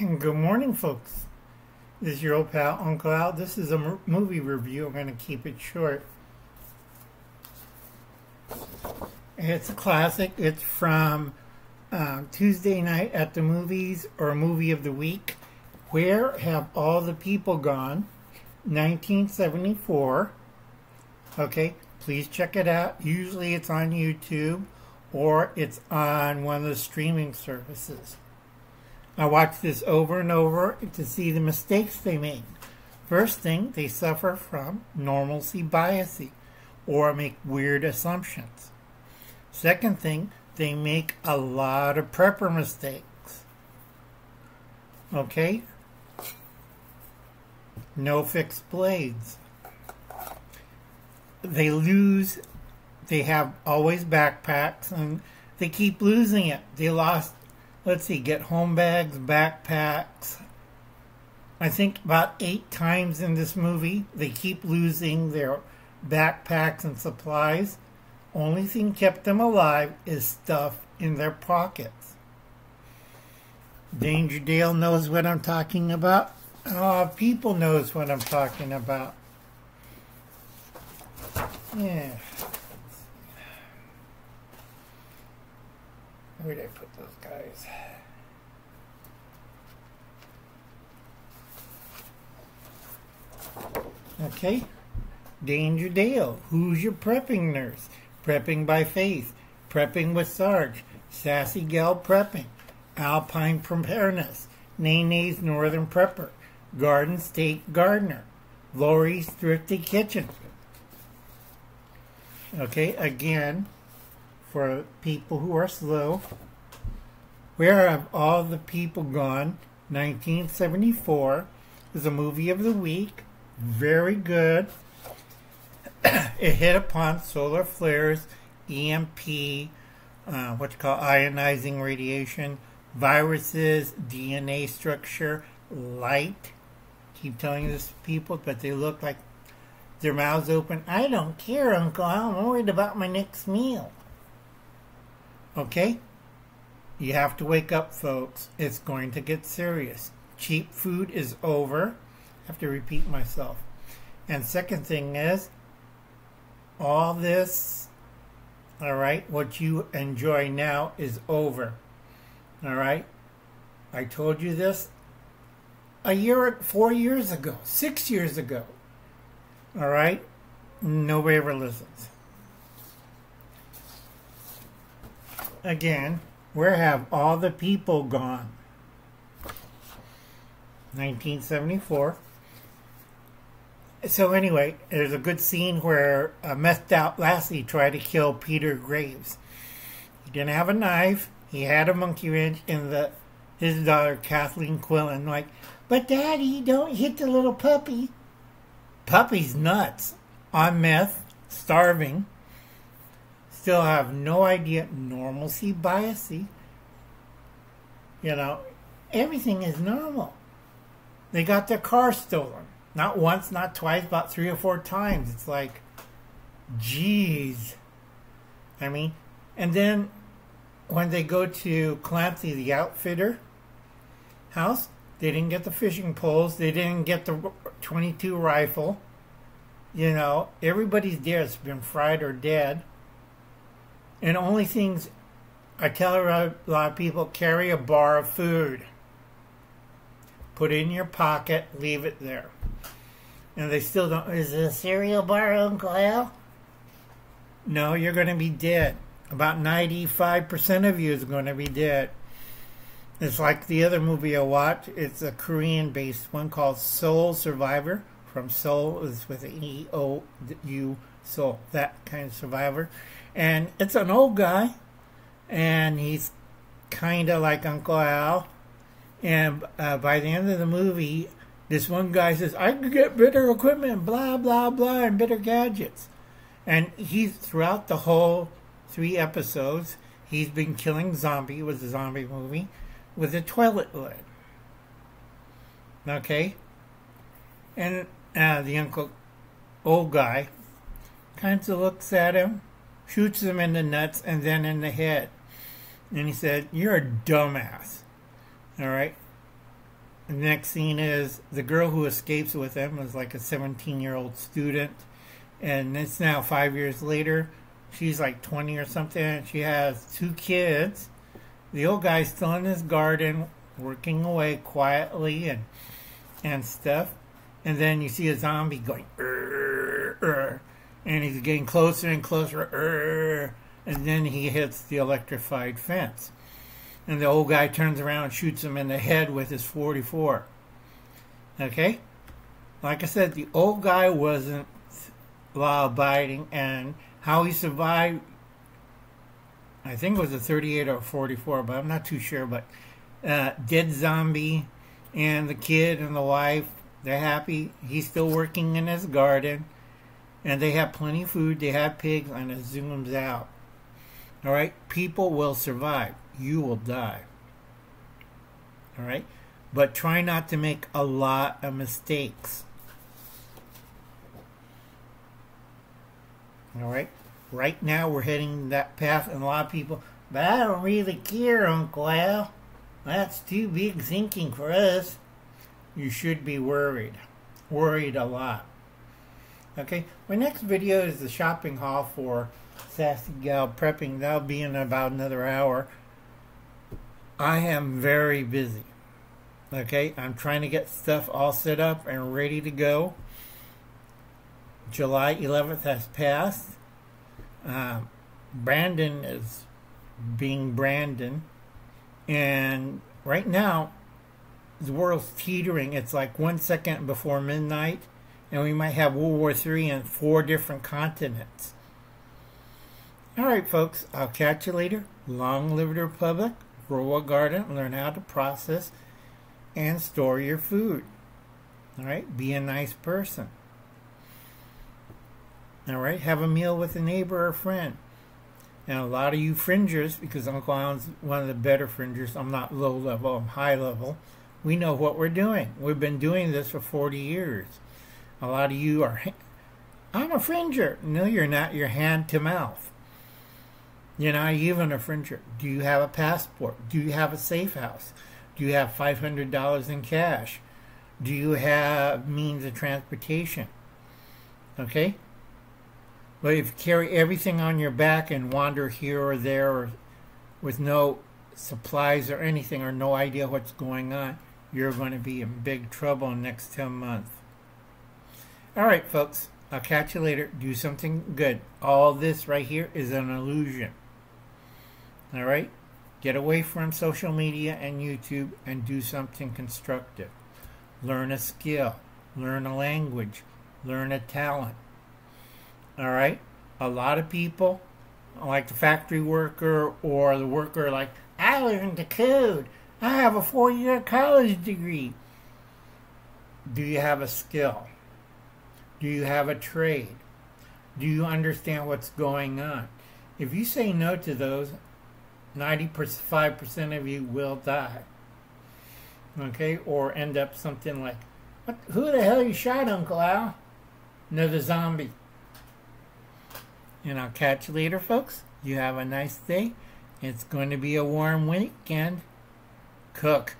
Good morning, folks. This is your old pal, Uncle Al. This is a movie review. I'm going to keep it short. It's a classic. It's from Tuesday Night at the Movies, or Movie of the Week. Where Have All the People Gone? 1974. Okay, please check it out. Usually it's on YouTube, or it's on one of the streaming services. I watch this over and over to see the mistakes they make. First thing, they suffer from normalcy bias or make weird assumptions. Second thing, they make a lot of prepper mistakes. Okay? No fixed blades. They lose. They have always backpacks and they keep losing it. They lost, let's see, get home bags, backpacks. I think about 8 times in this movie, they keep losing their backpacks and supplies. Only thing kept them alive is stuff in their pockets. Danger Dale knows what I'm talking about. And a lot of people knows what I'm talking about. Yeah. Where did I put those guys? Okay. Danger Dale. Who's Your Prepping Nurse? Prepping by Faith. Prepping with Sarge. Sassy Gal Prepping. Alpine Preparedness. Nene's Northern Prepper. Garden State Gardener. Lori's Thrifty Kitchen. Okay, again, for people who are slow. Where Have All the People Gone? 1974 is a movie of the week. Very good. It hit upon solar flares, EMP, ionizing radiation, viruses, DNA structure, light. Keep telling this to people, but they look like their mouths open. I don't care, Uncle. I'm worried about my next meal. Okay? You have to wake up, folks. It's going to get serious. Cheap food is over. I have to repeat myself. And second thing is, all this, all right, what you enjoy now is over. All right? I told you this 4 years ago, 6 years ago. All right? Nobody ever listens. Again, Where Have All the People Gone? 1974. So anyway, there's a good scene where a methed out Lassie tried to kill Peter Graves. He didn't have a knife. He had a monkey wrench, and his daughter, Kathleen Quillen, like, but Daddy, don't hit the little puppy. Puppy's nuts. On meth, starving. Still have no idea. Normalcy bias. You know, everything is normal. They got their car stolen. Not once, not twice, about 3 or 4 times. It's like, geez. I mean, and then when they go to Clancy the Outfitter house, they didn't get the fishing poles. They didn't get the .22 rifle. You know, everybody's there. It's been fried or dead. And only things, I tell a lot of people, carry a bar of food. Put it in your pocket, leave it there. And they still don't, is it a cereal bar, Uncle Al? No, you're going to be dead. About 95% of you is going to be dead. It's like the other movie I watched. It's a Korean-based one called Seoul Survivor. From Seoul, is with an E-O-U, Seoul, that kind of survivor. And it's an old guy, and he's kind of like Uncle Al. And by the end of the movie, this one guy says, I could get better equipment, blah, blah, blah, and better gadgets. And he's, throughout the whole 3 episodes, he's been killing zombies. It was a zombie movie, with a toilet lid. Okay? And the old guy kind of looks at him, shoots him in the nuts and then in the head. And he said, you're a dumbass. All right? The next scene is the girl who escapes with them was like a 17-year-old student, and it's now 5 years later. She's like 20 or something, and she has two kids. The old guy's still in his garden, working away quietly and stuff. And then you see a zombie going, and he's getting closer and closer, and then he hits the electrified fence. And the old guy turns around and shoots him in the head with his .44. Okay? Like I said, the old guy wasn't law-abiding, and how he survived, I think it was a 38 or 44, but I'm not too sure, but dead zombie, and the kid and the wife, they're happy. He's still working in his garden, and they have plenty of food. They have pigs, and it zooms out. All right? People will survive. You will die. All right? But try not to make a lot of mistakes. All right? Right now, we're heading that path, and a lot of people, but I don't really care, Uncle Al. That's too big thinking for us. You should be worried. Worried a lot. Okay? My next video is the shopping haul for Sassy Gal Prepping. That'll be in about another hour. I am very busy. Okay? I'm trying to get stuff all set up and ready to go. July 11th has passed. Brandon is being Brandon. And right now, the world's teetering. It's like 1 second before midnight. And we might have World War III in 4 different continents. All right, folks. I'll catch you later. Long live the Republic. Grow a garden. Learn how to process and store your food. All right? Be a nice person. All right? Have a meal with a neighbor or friend. And a lot of you fringers, because Uncle Al's one of the better fringers. I'm not low level. I'm high level. We know what we're doing. We've been doing this for 40 years. A lot of you are, I'm a fringer. No, you're not. You're hand to mouth. You're not even a fringer. Do you have a passport? Do you have a safe house? Do you have $500 in cash? Do you have means of transportation? Okay? But if you carry everything on your back and wander here or there or with no supplies or anything or no idea what's going on, you're going to be in big trouble in the next 10 months. All right, folks. I'll catch you later. Do something good. All this right here is an illusion. All right? Get away from social media and YouTube and do something constructive. Learn a skill. Learn a language. Learn a talent. All right? A lot of people, like the factory worker or the worker like, I learned to code. I have a 4-year college degree. Do you have a skill? Do you have a trade? Do you understand what's going on? If you say no to those, 95% of you will die. Okay? Or end up something like, what, who the hell you shot, Uncle Al? Another zombie. And I'll catch you later, folks. You have a nice day. It's going to be a warm weekend. Cook.